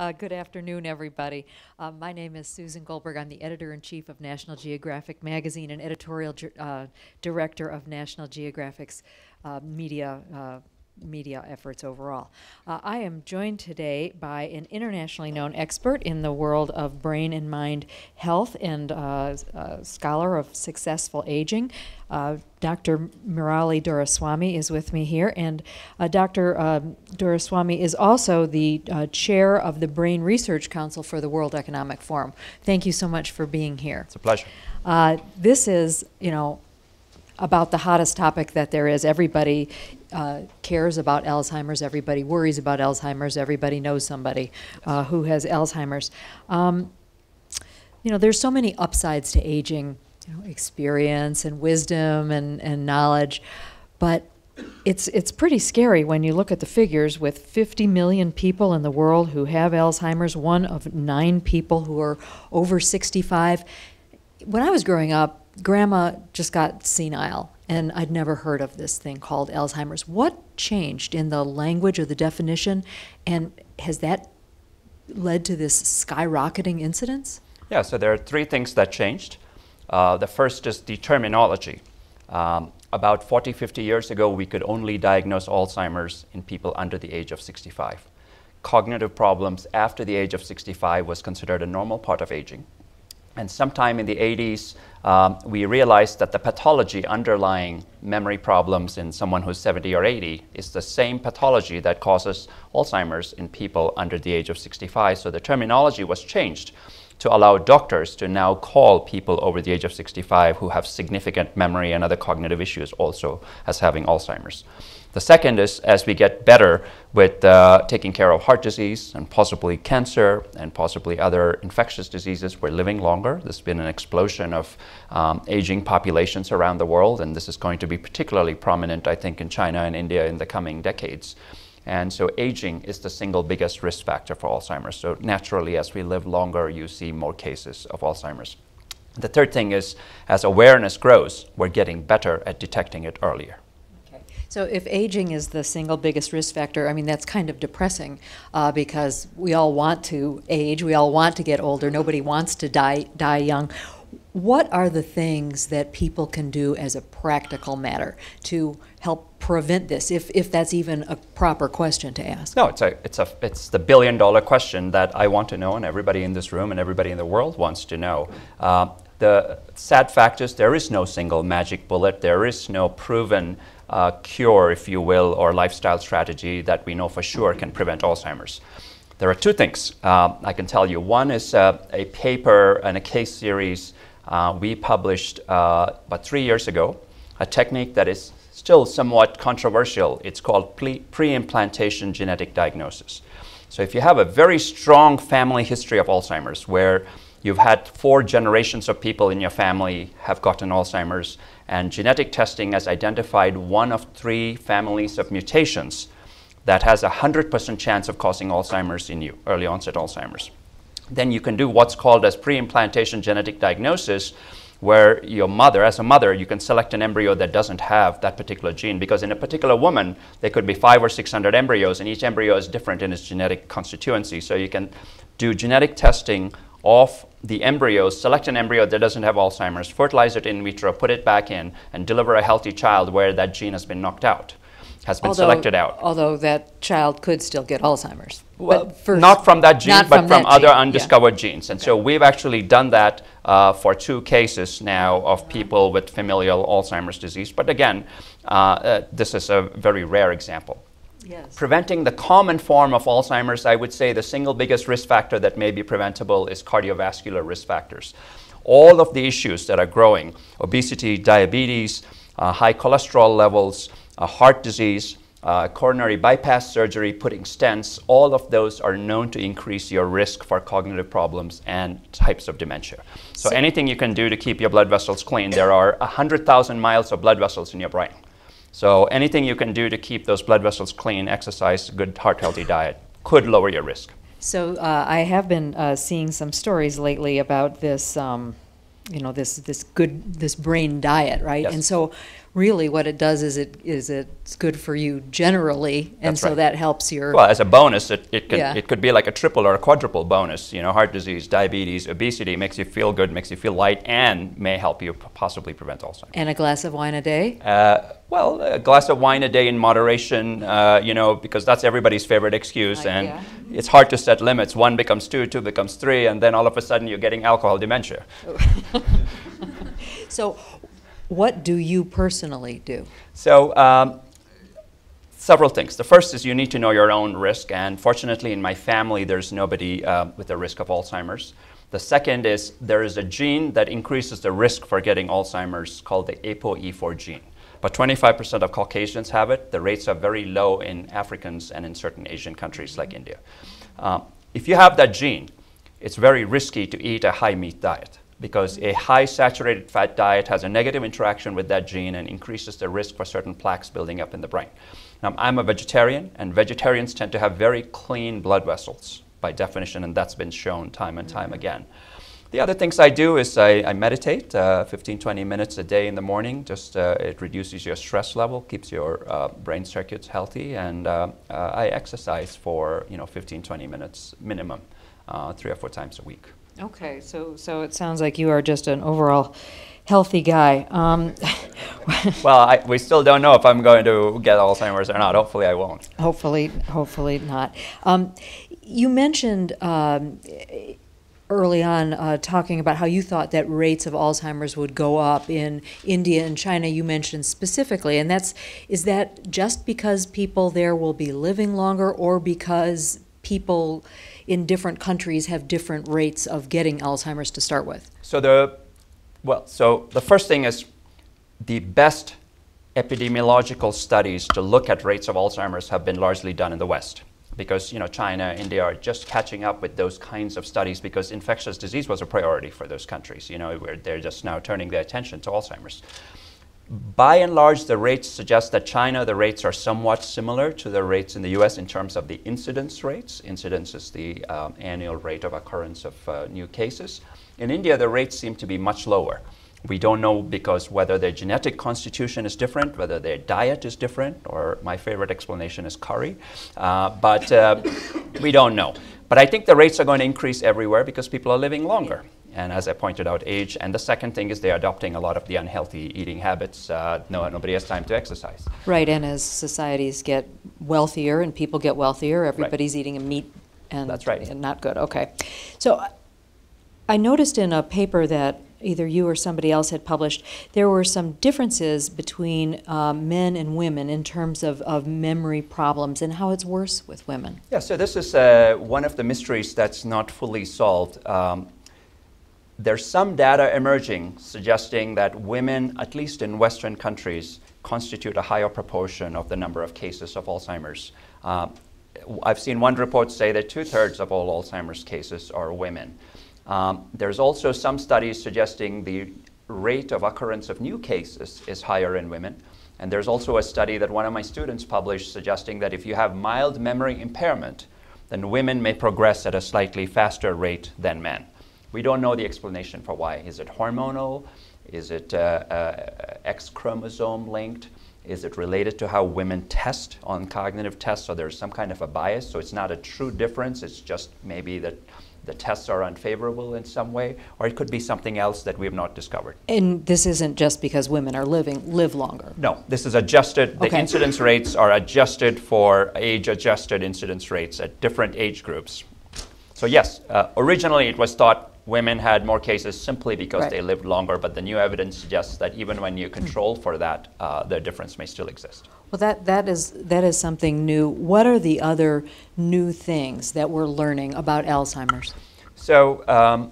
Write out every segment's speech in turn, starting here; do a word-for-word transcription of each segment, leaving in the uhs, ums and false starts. Uh, good afternoon, everybody. Uh, my name is Susan Goldberg. I'm the editor-in-chief of National Geographic Magazine and editorial uh, director of National Geographic's uh, media uh, media efforts overall. Uh, I am joined today by an internationally known expert in the world of brain and mind health and uh, uh, scholar of successful aging. Uh, Doctor Murali Doraiswamy is with me here, and uh, Doctor Uh, Doraiswamy is also the uh, chair of the Brain Research Council for the World Economic Forum. Thank you so much for being here. It's a pleasure. Uh, this is, you know, about the hottest topic that there is. Everybody uh, cares about Alzheimer's, everybody worries about Alzheimer's, everybody knows somebody uh, who has Alzheimer's. Um, you know, there's so many upsides to aging, you know, experience and wisdom and, and knowledge, but it's, it's pretty scary when you look at the figures with fifty million people in the world who have Alzheimer's, one of nine people who are over sixty-five. When I was growing up, Grandma just got senile, and I'd never heard of this thing called Alzheimer's. What changed in the language or the definition, and has that led to this skyrocketing incidence? Yeah, so there are three things that changed. Uh, the first is the terminology. Um, about forty, fifty years ago, we could only diagnose Alzheimer's in people under the age of sixty-five. Cognitive problems after the age of sixty-five was considered a normal part of aging. And sometime in the eighties, um, we realized that the pathology underlying memory problems in someone who's seventy or eighty is the same pathology that causes Alzheimer's in people under the age of sixty-five. So the terminology was changed to allow doctors to now call people over the age of sixty-five who have significant memory and other cognitive issues also as having Alzheimer's. The second is, as we get better with uh, taking care of heart disease and possibly cancer and possibly other infectious diseases, we're living longer. There's been an explosion of um, aging populations around the world, and this is going to be particularly prominent, I think, in China and India in the coming decades. And so aging is the single biggest risk factor for Alzheimer's. So naturally, as we live longer, you see more cases of Alzheimer's. The third thing is, as awareness grows, we're getting better at detecting it earlier. So if aging is the single biggest risk factor, I mean, that's kind of depressing uh, because we all want to age, we all want to get older, nobody wants to die, die young. What are the things that people can do as a practical matter to help prevent this, if, if that's even a proper question to ask? No, it's, a, it's, a, it's the billion dollar question that I want to know, and everybody in this room and everybody in the world wants to know. Uh, the sad fact is there is no single magic bullet, there is no proven Uh, cure, if you will, or lifestyle strategy that we know for sure can prevent Alzheimer's. There are two things uh, I can tell you. One is uh, a paper and a case series uh, we published uh, about three years ago, a technique that is still somewhat controversial. It's called pre-implantation genetic diagnosis. So if you have a very strong family history of Alzheimer's where you've had four generations of people in your family have gotten Alzheimer's, and genetic testing has identified one of three families of mutations that has a one hundred percent chance of causing Alzheimer's in you, early onset Alzheimer's. Then you can do what's called as pre-implantation genetic diagnosis, where your mother, as a mother, you can select an embryo that doesn't have that particular gene, because in a particular woman, there could be five or six hundred embryos, and each embryo is different in its genetic constituency. So you can do genetic testing of the embryos, select an embryo that doesn't have Alzheimer's, fertilize it in vitro, put it back in, and deliver a healthy child where that gene has been knocked out, has been although, selected out. Although that child could still get Alzheimer's. Well, first, not from that gene, but from, from other gene. undiscovered yeah. genes. And okay. so we've actually done that uh, for two cases now of people with familial Alzheimer's disease. But again, uh, uh, this is a very rare example. Yes. Preventing the common form of Alzheimer's, I would say the single biggest risk factor that may be preventable is cardiovascular risk factors. All of the issues that are growing, obesity, diabetes, uh, high cholesterol levels, uh, heart disease, uh, coronary bypass surgery, putting stents, all of those are known to increase your risk for cognitive problems and types of dementia. So, so anything you can do to keep your blood vessels clean, there are one hundred thousand miles of blood vessels in your brain. So anything you can do to keep those blood vessels clean, exercise, good heart-healthy diet, could lower your risk. So uh, I have been uh, seeing some stories lately about this, um, you know, this this good this brain diet, right? Yes. And so really what it does is it is it's good for you generally, and That's so right. that helps your... Well, as a bonus, it, it, could, yeah. it could be like a triple or a quadruple bonus. You know, heart disease, diabetes, obesity makes you feel good, makes you feel light, and may help you possibly prevent Alzheimer's. And a glass of wine a day? Uh, Well, a glass of wine a day in moderation, uh, you know, because that's everybody's favorite excuse, and uh, yeah. it's hard to set limits. One becomes two, two becomes three, and then all of a sudden you're getting alcohol dementia. So what do you personally do? So um, several things. The first is you need to know your own risk, and fortunately in my family there's nobody uh, with a risk of Alzheimer's. The second is there is a gene that increases the risk for getting Alzheimer's called the A P O E four gene. But twenty-five percent of Caucasians have it. The rates are very low in Africans and in certain Asian countries like India. Um, if you have that gene, it's very risky to eat a high meat diet because a high saturated fat diet has a negative interaction with that gene and increases the risk for certain plaques building up in the brain. Now, I'm a vegetarian, and vegetarians tend to have very clean blood vessels by definition, and that's been shown time and time again. The other things I do is I, I meditate uh, fifteen, twenty minutes a day in the morning. Just uh, it reduces your stress level, keeps your uh, brain circuits healthy, and uh, uh, I exercise for you know fifteen, twenty minutes minimum, uh, three or four times a week. Okay, so so it sounds like you are just an overall healthy guy. Um, well, I, we still don't know if I'm going to get Alzheimer's or not. Hopefully, I won't. Hopefully, hopefully not. Um, you mentioned. Um, early on uh, talking about how you thought that rates of Alzheimer's would go up in India and China, you mentioned specifically, and that's, is that just because people there will be living longer or because people in different countries have different rates of getting Alzheimer's to start with? So the, well, so the first thing is the best epidemiological studies to look at rates of Alzheimer's have been largely done in the West. Because you know, China, India are just catching up with those kinds of studies because infectious disease was a priority for those countries. You know, where they're just now turning their attention to Alzheimer's. By and large, the rates suggest that China, the rates are somewhat similar to the rates in the U S in terms of the incidence rates. Incidence is the um, annual rate of occurrence of uh, new cases. In India, the rates seem to be much lower. We don't know because whether their genetic constitution is different, whether their diet is different, or my favorite explanation is curry, uh, but uh, we don't know. But I think the rates are going to increase everywhere because people are living longer. And as I pointed out, age. And the second thing is they're adopting a lot of the unhealthy eating habits. Uh, no, nobody has time to exercise. Right, and as societies get wealthier and people get wealthier, everybody's right. eating a meat and, That's right. and not good. Okay. So I noticed in a paper that either you or somebody else had published, there were some differences between uh, men and women in terms of, of memory problems and how it's worse with women. Yeah, so this is uh, one of the mysteries that's not fully solved. Um, there's some data emerging suggesting that women, at least in Western countries, constitute a higher proportion of the number of cases of Alzheimer's. Uh, I've seen one report say that two-thirds of all Alzheimer's cases are women. Um, there's also some studies suggesting the rate of occurrence of new cases is higher in women. And there's also a study that one of my students published suggesting that if you have mild memory impairment, then women may progress at a slightly faster rate than men. We don't know the explanation for why. Is it hormonal? Is it uh, uh, X chromosome linked? Is it related to how women test on cognitive tests? So there's some kind of a bias. So it's not a true difference. It's just maybe that the tests are unfavorable in some way, or it could be something else that we have not discovered. And this isn't just because women are living live longer? No, this is adjusted. Okay. The incidence rates are adjusted for age-adjusted incidence rates at different age groups. So yes, uh, originally it was thought women had more cases simply because right. they lived longer, but the new evidence suggests that even when you control for that, uh, the difference may still exist. Well, that, that, is, that is something new. What are the other new things that we're learning about Alzheimer's? So um,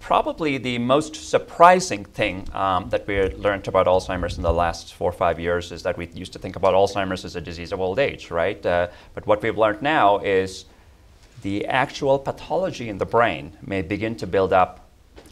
probably the most surprising thing um, that we learned about Alzheimer's in the last four or five years is that we used to think about Alzheimer's as a disease of old age, right? Uh, but what we've learned now is the actual pathology in the brain may begin to build up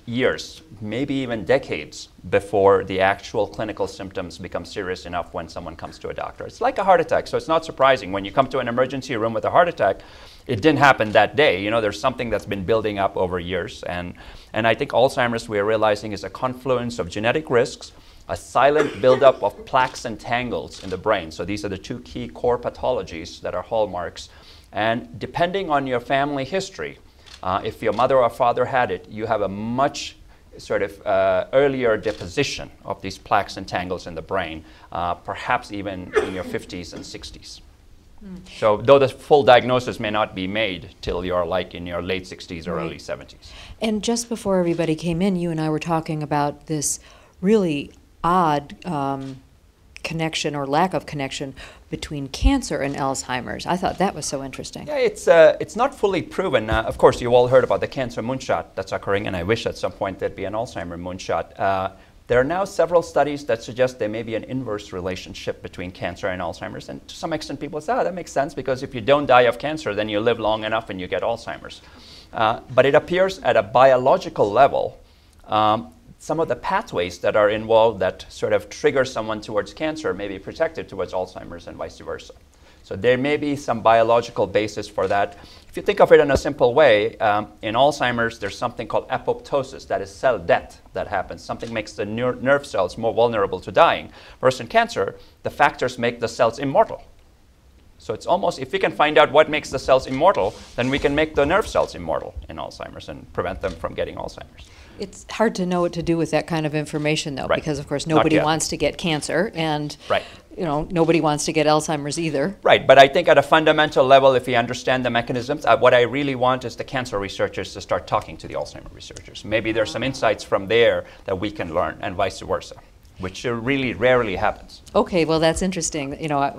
years, maybe even decades, before the actual clinical symptoms become serious enough when someone comes to a doctor. It's like a heart attack, so it's not surprising. When you come to an emergency room with a heart attack, it didn't happen that day. You know, there's something that's been building up over years. And, and I think Alzheimer's, we're realizing, is a confluence of genetic risks a silent buildup of plaques and tangles in the brain. So these are the two key core pathologies that are hallmarks. And depending on your family history, uh, if your mother or father had it, you have a much sort of uh, earlier deposition of these plaques and tangles in the brain, uh, perhaps even in your fifties and sixties. Mm. So though the full diagnosis may not be made till you're like in your late sixties or right. early seventies. And just before everybody came in, you and I were talking about this really odd um, connection or lack of connection between cancer and Alzheimer's. I thought that was so interesting. Yeah, it's, uh, it's not fully proven. Uh, of course, you all heard about the cancer moonshot that's occurring, and I wish at some point there'd be an Alzheimer's moonshot. Uh, There are now several studies that suggest there may be an inverse relationship between cancer and Alzheimer's. And to some extent, people say, oh, that makes sense, because if you don't die of cancer, then you live long enough and you get Alzheimer's. Uh, but it appears at a biological level, um, some of the pathways that are involved that sort of trigger someone towards cancer may be protected towards Alzheimer's and vice versa. So there may be some biological basis for that. If you think of it in a simple way, um, in Alzheimer's, there's something called apoptosis, that is cell death that happens. Something makes the ner nerve cells more vulnerable to dying. Whereas in cancer, the factors make the cells immortal. So it's almost, if we can find out what makes the cells immortal, then we can make the nerve cells immortal in Alzheimer's and prevent them from getting Alzheimer's. It's hard to know what to do with that kind of information, though, right. because, of course, nobody wants to get cancer, and right. you know, nobody wants to get Alzheimer's either. Right, but I think at a fundamental level, if we understand the mechanisms, uh, what I really want is the cancer researchers to start talking to the Alzheimer's researchers. Maybe there's some insights from there that we can learn, and vice versa, which really rarely happens. Okay, well, that's interesting. You know, I,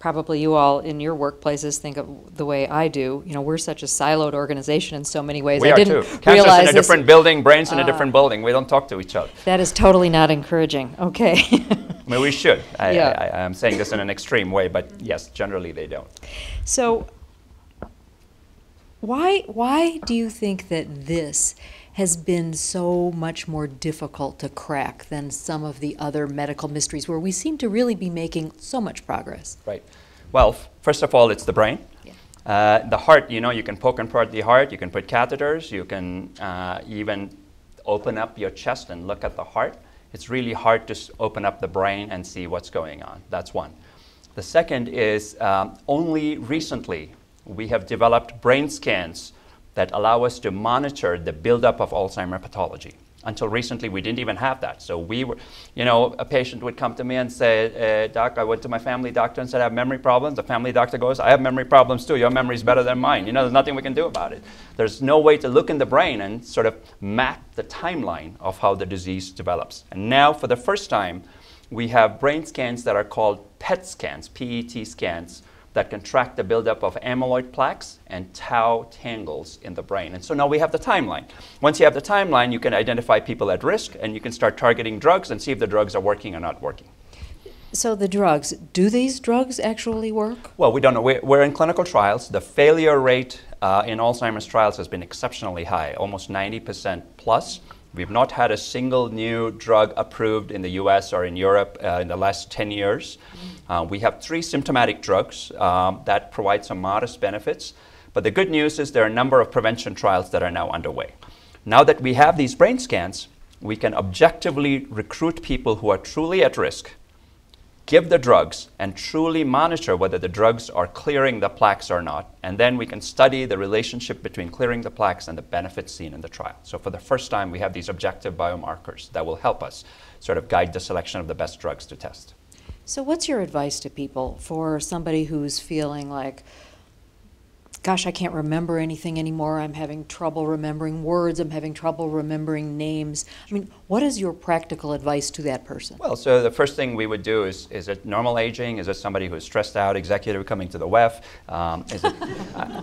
probably you all in your workplaces think of the way I do. You know, we're such a siloed organization in so many ways. We I are didn't too. Cancer's realize in a this. different building, brains uh, in a different building. We don't talk to each other. That is totally not encouraging. Okay. I mean, we should. I, yeah. I, I, I'm saying this in an extreme way, but yes, generally they don't. So, why why do you think that this has been so much more difficult to crack than some of the other medical mysteries where we seem to really be making so much progress? Right. Well, first of all, it's the brain. Yeah. Uh, the heart, you know, you can poke and prod the heart, you can put catheters, you can uh, even open up your chest and look at the heart. It's really hard to open up the brain and see what's going on. That's one. The second is um, only recently we have developed brain scans that allow us to monitor the buildup of Alzheimer's pathology. Until recently, we didn't even have that. So we were, you know, a patient would come to me and say, uh, Doc, I went to my family doctor and said, I have memory problems. The family doctor goes, I have memory problems too. Your memory is better than mine. You know, there's nothing we can do about it. There's no way to look in the brain and sort of map the timeline of how the disease develops. And now, for the first time, we have brain scans that are called P E T scans, P E T scans, that can track the buildup of amyloid plaques and tau tangles in the brain. And so now we have the timeline. Once you have the timeline, you can identify people at risk, and you can start targeting drugs and see if the drugs are working or not working. So the drugs, do these drugs actually work? Well, we don't know. We're, we're in clinical trials. The failure rate uh, in Alzheimer's trials has been exceptionally high, almost ninety percent plus. We've not had a single new drug approved in the U S or in Europe uh, in the last ten years. Uh, we have three symptomatic drugs um, that provide some modest benefits. But the good news is there are a number of prevention trials that are now underway. Now that we have these brain scans, we can objectively recruit people who are truly at risk, give the drugs, and truly monitor whether the drugs are clearing the plaques or not. And then we can study the relationship between clearing the plaques and the benefits seen in the trial. So for the first time, we have these objective biomarkers that will help us sort of guide the selection of the best drugs to test. So what's your advice to people for somebody who's feeling like, gosh, I can't remember anything anymore. I'm having trouble remembering words. I'm having trouble remembering names. I mean, what is your practical advice to that person? Well, so the first thing we would do is, is it normal aging? Is it somebody who's stressed out, executive coming to the W E F? Um, is it, uh,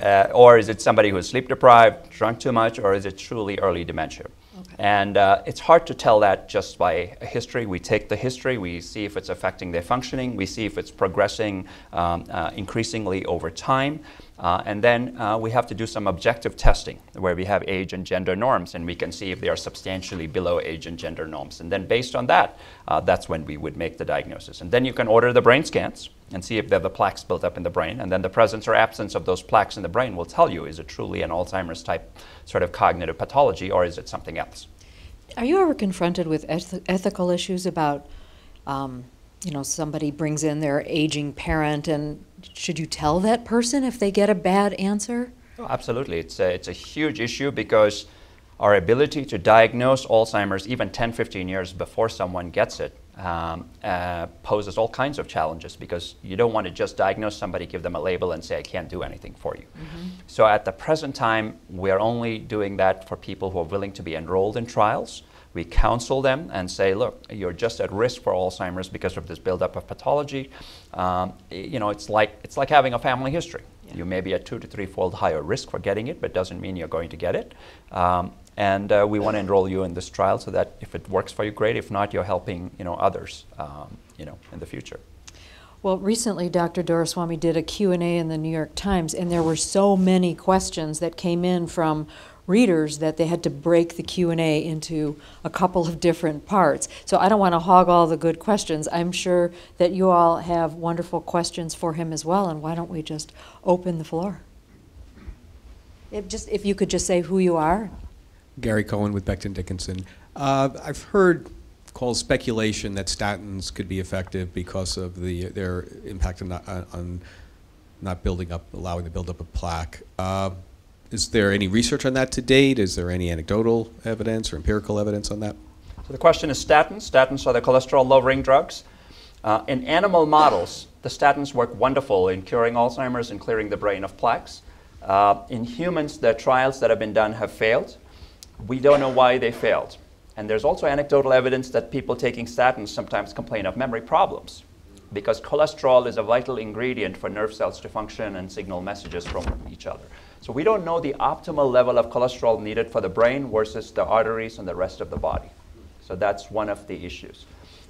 uh, or is it somebody who's sleep deprived, drunk too much, or is it truly early dementia? Okay. And uh, it's hard to tell that just by history. We take the history, we see if it's affecting their functioning, we see if it's progressing um, uh, increasingly over time, uh, and then uh, we have to do some objective testing where we have age and gender norms, and we can see if they are substantially below age and gender norms. And then based on that, uh, that's when we would make the diagnosis. And then you can order the brain scans and see if they have the plaques built up in the brain, and then the presence or absence of those plaques in the brain will tell you, is it truly an Alzheimer's type sort of cognitive pathology, or is it something else? Are you ever confronted with eth ethical issues about, um, you know, somebody brings in their aging parent, and should you tell that person if they get a bad answer? Oh, absolutely. It's a, it's a huge issue because our ability to diagnose Alzheimer's even ten, fifteen years before someone gets it um, uh, poses all kinds of challenges, because you don't want to just diagnose somebody, give them a label and say, I can't do anything for you. Mm-hmm. So at the present time, we're only doing that for people who are willing to be enrolled in trials. We counsel them and say, look, you're just at risk for Alzheimer's because of this buildup of pathology. Um, you know, it's like, it's like having a family history. Yeah. You may be at two to three-fold higher risk for getting it, but doesn't mean you're going to get it. Um, and uh, we want to enroll you in this trial so that if it works for you, great. If not, you're helping, you know, others, um, you know, in the future. Well, recently, Doctor Doraiswamy did a Q and A in the New York Times, and there were so many questions that came in from readers that they had to break the Q and A into a couple of different parts. So I don't want to hog all the good questions. I'm sure that you all have wonderful questions for him as well, and why don't we just open the floor? If, just, if you could just say who you are. Gary Cohen with Becton Dickinson. Uh, I've heard called speculation that statins could be effective because of the, their impact on, on not building up, allowing the buildup of plaque. Uh, Is there any research on that to date? Is there any anecdotal evidence or empirical evidence on that? So the question is statins. Statins are the cholesterol-lowering drugs. Uh, in animal models, the statins work wonderful in curing Alzheimer's and clearing the brain of plaques. Uh, in humans, the trials that have been done have failed. We don't know why they failed. And there's also anecdotal evidence that people taking statins sometimes complain of memory problems, because cholesterol is a vital ingredient for nerve cells to function and signal messages from each other. So we don't know the optimal level of cholesterol needed for the brain versus the arteries and the rest of the body. So that's one of the issues.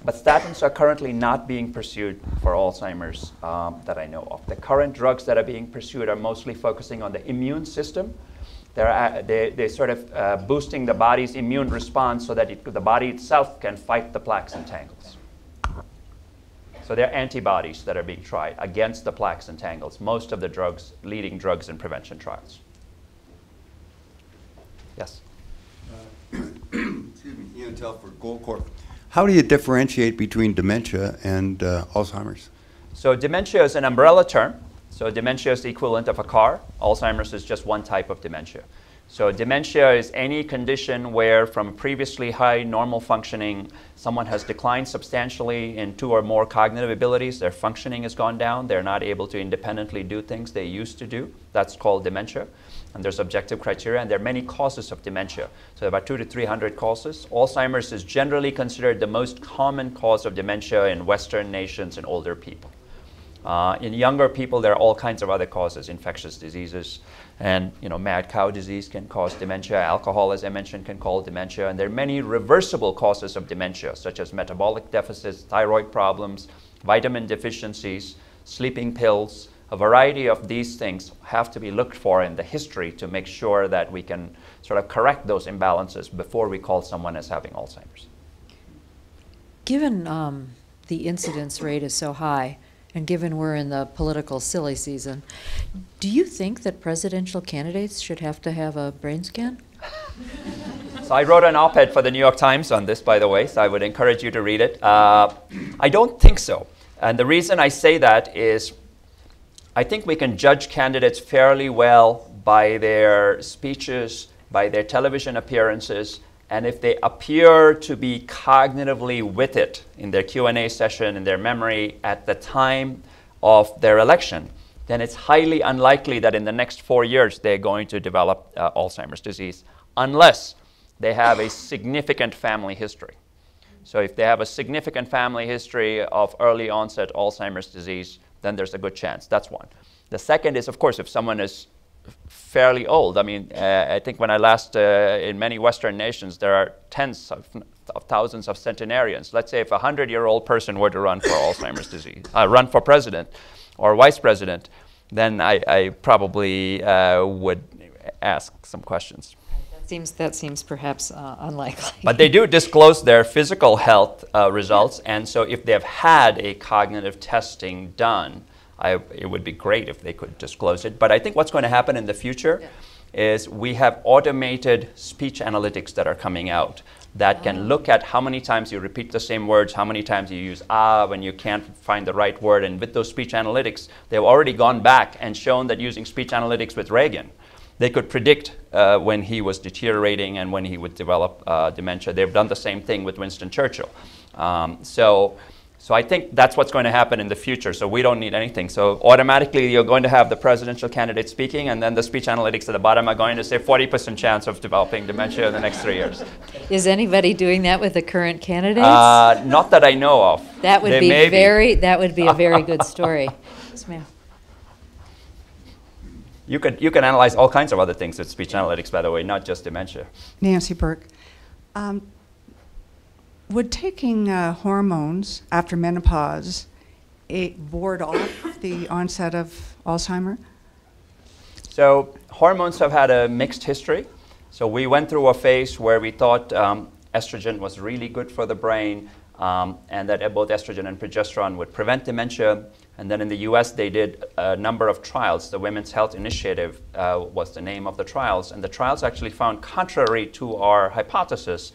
But statins are currently not being pursued for Alzheimer's um, that I know of. The current drugs that are being pursued are mostly focusing on the immune system. They're, uh, they, they're sort of uh, boosting the body's immune response so that it, the body itself can fight the plaques and tangles. So they're antibodies that are being tried against the plaques and tangles, most of the drugs, leading drugs in prevention trials. Yes? Uh, excuse me, Ian Tell for Gold Corp. How do you differentiate between dementia and uh, Alzheimer's? So dementia is an umbrella term. So dementia is the equivalent of a car. Alzheimer's is just one type of dementia. So dementia is any condition where from previously high normal functioning, someone has declined substantially in two or more cognitive abilities. Their functioning has gone down. They're not able to independently do things they used to do. That's called dementia. And there's objective criteria. And there are many causes of dementia. So about two to three hundred causes. Alzheimer's is generally considered the most common cause of dementia in Western nations and older people. Uh, in younger people, there are all kinds of other causes, infectious diseases, and you know, mad cow disease can cause dementia, alcohol, as I mentioned, can cause dementia, and there are many reversible causes of dementia, such as metabolic deficits, thyroid problems, vitamin deficiencies, sleeping pills. A variety of these things have to be looked for in the history to make sure that we can sort of correct those imbalances before we call someone as having Alzheimer's. Given um, the incidence rate is so high, and given we're in the political silly season, do you think that presidential candidates should have to have a brain scan? So I wrote an op-ed for the New York Times on this, by the way, so I would encourage you to read it. Uh, I don't think so. And the reason I say that is I think we can judge candidates fairly well by their speeches, by their television appearances, and if they appear to be cognitively with it in their Q and A session, in their memory at the time of their election, then it's highly unlikely that in the next four years they're going to develop uh, Alzheimer's disease, unless they have a significant family history. So if they have a significant family history of early onset Alzheimer's disease, then there's a good chance. That's one. The second is, of course, if someone is fairly old. I mean, uh, I think when I last, uh, in many Western nations, there are tens of, of thousands of centenarians. Let's say if a hundred-year-old person were to run for Alzheimer's disease, uh, run for president or vice president, then I, I probably uh, would ask some questions. That seems, that seems perhaps uh, unlikely. But they do disclose their physical health uh, results, and so if they've had a cognitive testing done, I, it would be great if they could disclose it. But I think what's going to happen in the future is we have automated speech analytics that are coming out that can look at how many times you repeat the same words, how many times you use ah when you can't find the right word. And with those speech analytics, they've already gone back and shown that using speech analytics with Reagan, they could predict uh, when he was deteriorating and when he would develop uh, dementia. They've done the same thing with Winston Churchill. Um, so, so I think that's what's going to happen in the future. So we don't need anything. So automatically, you're going to have the presidential candidate speaking, and then the speech analytics at the bottom are going to say forty percent chance of developing dementia in the next three years. Is anybody doing that with the current candidates? Uh, not that I know of. That would they be very. Be. That would be a very good story. Yes, ma'am. You could, you can analyze all kinds of other things with speech analytics, by the way, not just dementia. Nancy Burke, um, would taking uh, hormones after menopause it ward off the onset of Alzheimer's? So hormones have had a mixed history. So we went through a phase where we thought um, estrogen was really good for the brain, um, and that both estrogen and progesterone would prevent dementia. And then in the U S, they did a number of trials. The Women's Health Initiative uh, was the name of the trials. And the trials actually found, contrary to our hypothesis,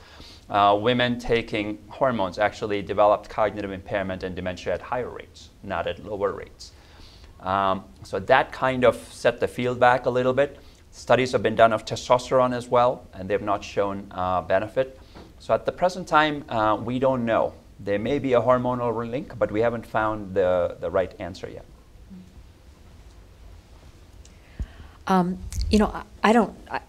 uh, women taking hormones actually developed cognitive impairment and dementia at higher rates, not at lower rates. Um, so that kind of set the field back a little bit. Studies have been done of testosterone as well, and they've not shown uh, benefit. So at the present time, uh, we don't know. There may be a hormonal link, but we haven't found the, the right answer yet. Um, you know, I, I don't, I,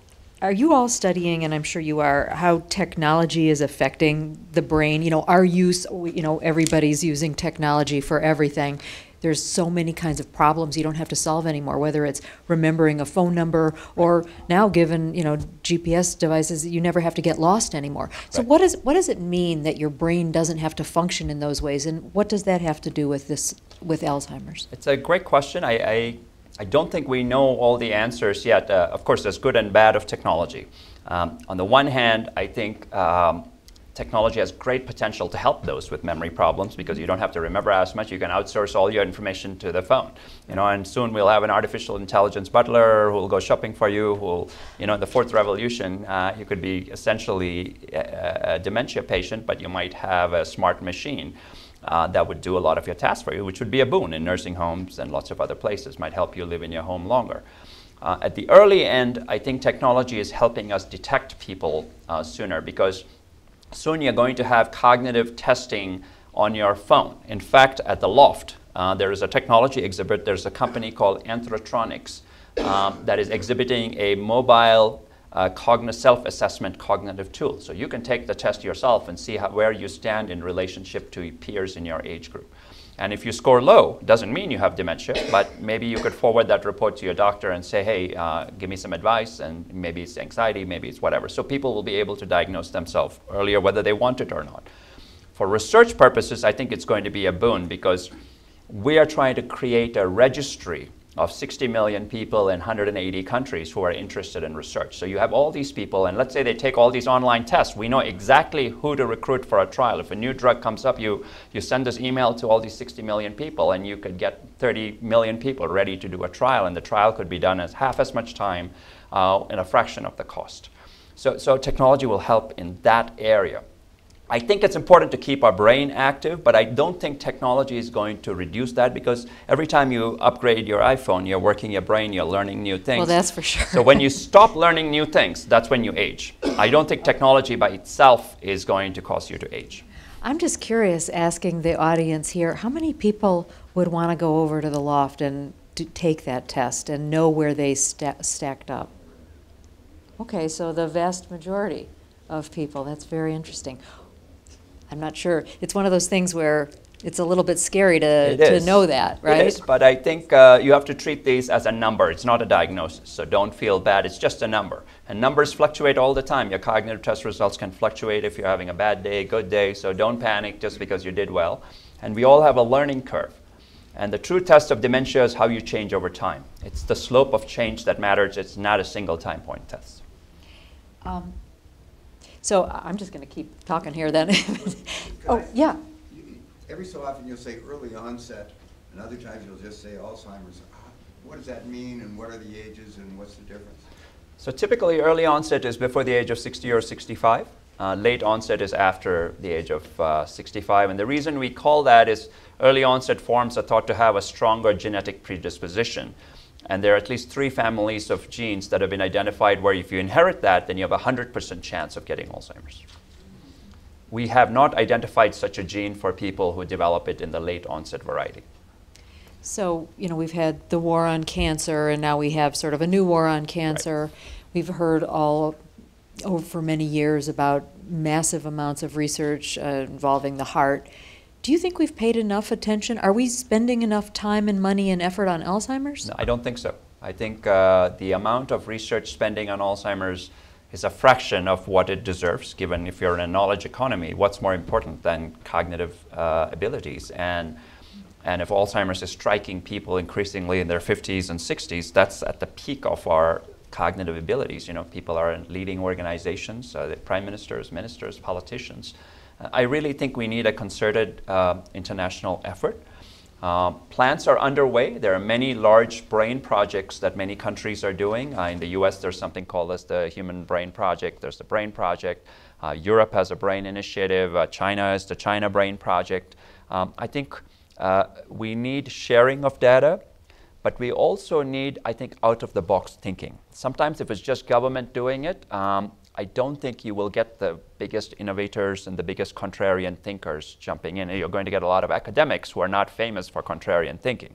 are you all studying, and I'm sure you are, how technology is affecting the brain? You know, our use, you know, everybody's using technology for everything. There's so many kinds of problems you don't have to solve anymore, whether it's remembering a phone number or now, given you know G P S devices, you never have to get lost anymore. So right. what is what does it mean that your brain doesn't have to function in those ways, and what does that have to do with this with Alzheimer's? It's a great question. I I, I don't think we know all the answers yet. Uh, of course, there's good and bad of technology. Um, on the one hand, I think. Um, Technology has great potential to help those with memory problems because you don't have to remember as much. You can outsource all your information to the phone, you know. And soon we'll have an artificial intelligence butler who will go shopping for you. Who will, you know, in the fourth revolution, uh, you could be essentially a, a dementia patient, but you might have a smart machine uh, that would do a lot of your tasks for you, which would be a boon in nursing homes and lots of other places. Might help you live in your home longer. Uh, at the early end, I think technology is helping us detect people uh, sooner because. Soon you're going to have cognitive testing on your phone. In fact, at the Loft, uh, there is a technology exhibit. There's a company called Anthrotronics um, that is exhibiting a mobile uh, cogn self-assessment cognitive tool. So you can take the test yourself and see how, where you stand in relationship to peers in your age group. And if you score low, doesn't mean you have dementia, but maybe you could forward that report to your doctor and say, hey, uh, give me some advice, and maybe it's anxiety, maybe it's whatever. So people will be able to diagnose themselves earlier, whether they want it or not. For research purposes, I think it's going to be a boon because we are trying to create a registry of sixty million people in one hundred eighty countries who are interested in research. So you have all these people, and let's say they take all these online tests. We know exactly who to recruit for a trial. If a new drug comes up, you, you send this email to all these sixty million people, and you could get thirty million people ready to do a trial, and the trial could be done in half as much time uh, in a fraction of the cost. So, so technology will help in that area. I think it's important to keep our brain active, but I don't think technology is going to reduce that because every time you upgrade your iPhone, you're working your brain, you're learning new things. Well, that's for sure. So when you stop learning new things, that's when you age. I don't think technology by itself is going to cause you to age. I'm just curious, asking the audience here, how many people would want to go over to the Loft and to take that test and know where they st- stacked up? Okay, so the vast majority of people. That's very interesting. I'm not sure. It's one of those things where it's a little bit scary to, to know that, right? It is, but I think uh, you have to treat these as a number. It's not a diagnosis, so don't feel bad. It's just a number. And numbers fluctuate all the time. Your cognitive test results can fluctuate if you're having a bad day, good day, so don't panic just because you did well. And we all have a learning curve. And the true test of dementia is how you change over time. It's the slope of change that matters. It's not a single time point test. Um, So I'm just going to keep talking here then. Oh, yeah. Every so often you'll say early onset, and other times you'll just say Alzheimer's. What does that mean, and what are the ages, and what's the difference? So typically early onset is before the age of sixty or sixty-five. Uh, late onset is after the age of uh, sixty-five. And the reason we call that is early onset forms are thought to have a stronger genetic predisposition. And there are at least three families of genes that have been identified where if you inherit that, then you have a one hundred percent chance of getting Alzheimer's. We have not identified such a gene for people who develop it in the late onset variety. So, you know, we've had the war on cancer, and now we have sort of a new war on cancer. Right. We've heard all over many years about massive amounts of research uh, involving the heart. Do you think we've paid enough attention? Are we spending enough time and money and effort on Alzheimer's? No, I don't think so. I think uh, the amount of research spending on Alzheimer's is a fraction of what it deserves, given if you're in a knowledge economy, what's more important than cognitive uh, abilities? And, and if Alzheimer's is striking people increasingly in their fifties and sixties, that's at the peak of our cognitive abilities. You know, people are in leading organizations, uh, the prime ministers, ministers, politicians. I really think we need a concerted uh, international effort. Uh, plans are underway. There are many large brain projects that many countries are doing. Uh, in the U S, there's something called as the Human Brain Project. There's the Brain Project. Uh, Europe has a brain initiative. Uh, China is the China Brain Project. Um, I think uh, we need sharing of data, but we also need, I think, out-of-the-box thinking. Sometimes if it's just government doing it, um, I don't think you will get the biggest innovators and the biggest contrarian thinkers jumping in. You're going to get a lot of academics who are not famous for contrarian thinking.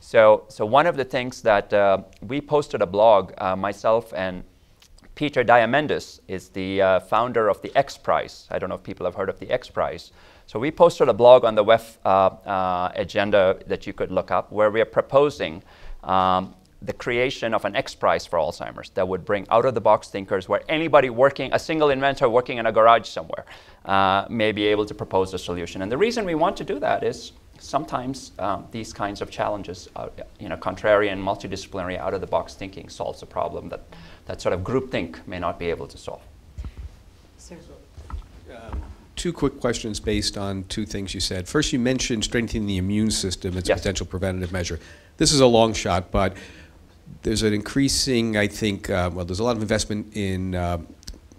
So, so one of the things that uh, we posted a blog, uh, myself and Peter Diamandis is the uh, founder of the XPRIZE. I don't know if people have heard of the XPRIZE. So we posted a blog on the W E F uh, uh, agenda that you could look up, where we are proposing um, the creation of an XPRIZE for Alzheimer's that would bring out-of-the-box thinkers where anybody working, a single inventor working in a garage somewhere, uh, may be able to propose a solution. And the reason we want to do that is sometimes um, these kinds of challenges, uh, you know, contrarian, multidisciplinary, out-of-the-box thinking solves a problem that, that sort of groupthink may not be able to solve. Sir. So, um, two quick questions based on two things you said. First, you mentioned strengthening the immune system as yes. a potential preventative measure. This is a long shot, but there's an increasing, I think, uh, well, there's a lot of investment in uh,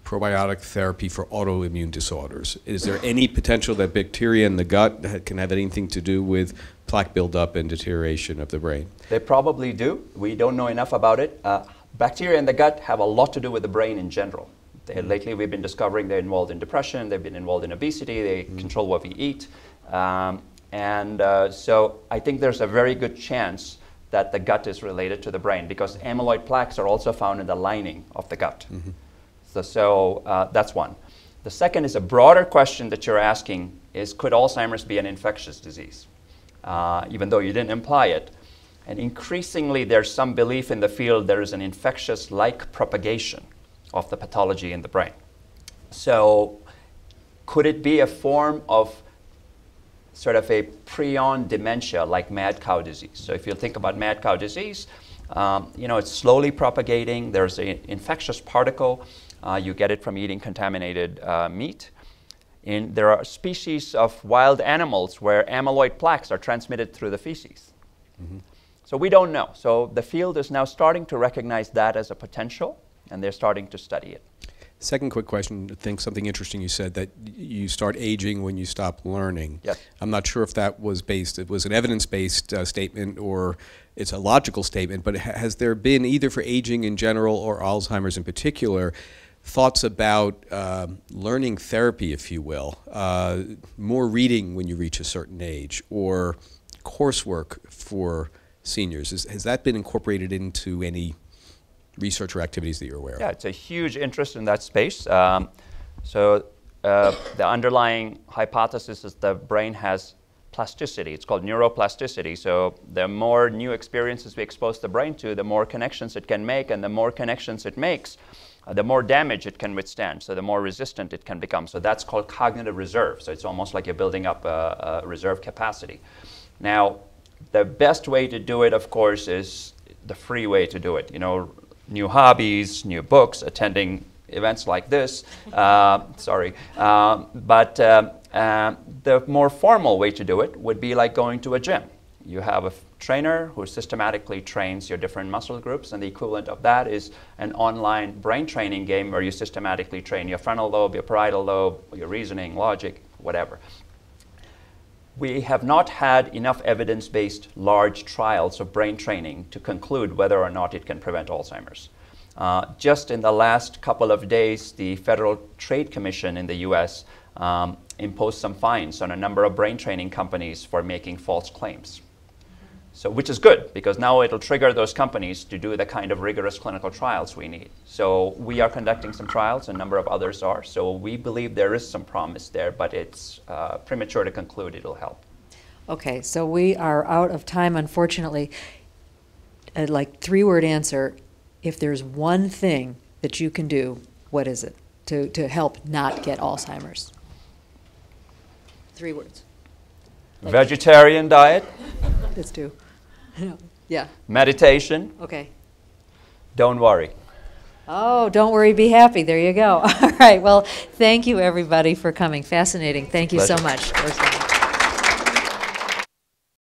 probiotic therapy for autoimmune disorders. Is there any potential that bacteria in the gut can have anything to do with plaque buildup and deterioration of the brain? They probably do. We don't know enough about it. Uh, bacteria in the gut have a lot to do with the brain in general. They, lately, we've been discovering they're involved in depression, they've been involved in obesity, they mm. control what we eat. Um, and uh, so I think there's a very good chance that the gut is related to the brain, because amyloid plaques are also found in the lining of the gut. Mm-hmm. So, so uh, that's one. The second is a broader question that you're asking is, could Alzheimer's be an infectious disease? Uh, even though you didn't imply it. And increasingly, there's some belief in the field there is an infectious-like propagation of the pathology in the brain. So could it be a form of sort of a prion dementia like mad cow disease? So if you think about mad cow disease, um, you know, it's slowly propagating. There's an infectious particle. Uh, you get it from eating contaminated uh, meat. And there are species of wild animals where amyloid plaques are transmitted through the feces. Mm-hmm. So we don't know. So the field is now starting to recognize that as a potential, and they're starting to study it. Second quick question, I think something interesting you said, that you start aging when you stop learning. Yes. I'm not sure if that was based, it was an evidence-based uh, statement, or it's a logical statement, but ha has there been, either for aging in general or Alzheimer's in particular, thoughts about uh, learning therapy, if you will, uh, more reading when you reach a certain age, or coursework for seniors? Is, has that been incorporated into any research or activities that you're aware of? Yeah, it's a huge interest in that space. Um, so uh, the underlying hypothesis is the brain has plasticity. It's called neuroplasticity. So the more new experiences we expose the brain to, the more connections it can make, and the more connections it makes, uh, the more damage it can withstand, so the more resistant it can become. So that's called cognitive reserve. So it's almost like you're building up a, a reserve capacity. Now, the best way to do it, of course, is the free way to do it. You know, new hobbies, new books, attending events like this. Uh, sorry. Uh, but uh, uh, the more formal way to do it would be like going to a gym. You have a trainer who systematically trains your different muscle groups, and the equivalent of that is an online brain training game where you systematically train your frontal lobe, your parietal lobe, your reasoning, logic, whatever. We have not had enough evidence-based large trials of brain training to conclude whether or not it can prevent Alzheimer's. Uh, just in the last couple of days, the Federal Trade Commission in the U S um, imposed some fines on a number of brain training companies for making false claims. So, which is good, because now it'll trigger those companies to do the kind of rigorous clinical trials we need. So we are conducting some trials, a number of others are. So we believe there is some promise there, but it's uh, premature to conclude it'll help. Okay, so we are out of time, unfortunately. I'd like three-word answer. If there's one thing that you can do, what is it to, to help not get Alzheimer's? Three words. Like vegetarian diet. That's two. Yeah. Meditation. Okay. Don't worry. Oh, don't worry, be happy. There you go. All right. Well, thank you, everybody, for coming. Fascinating. Thank you Pleasure. so much.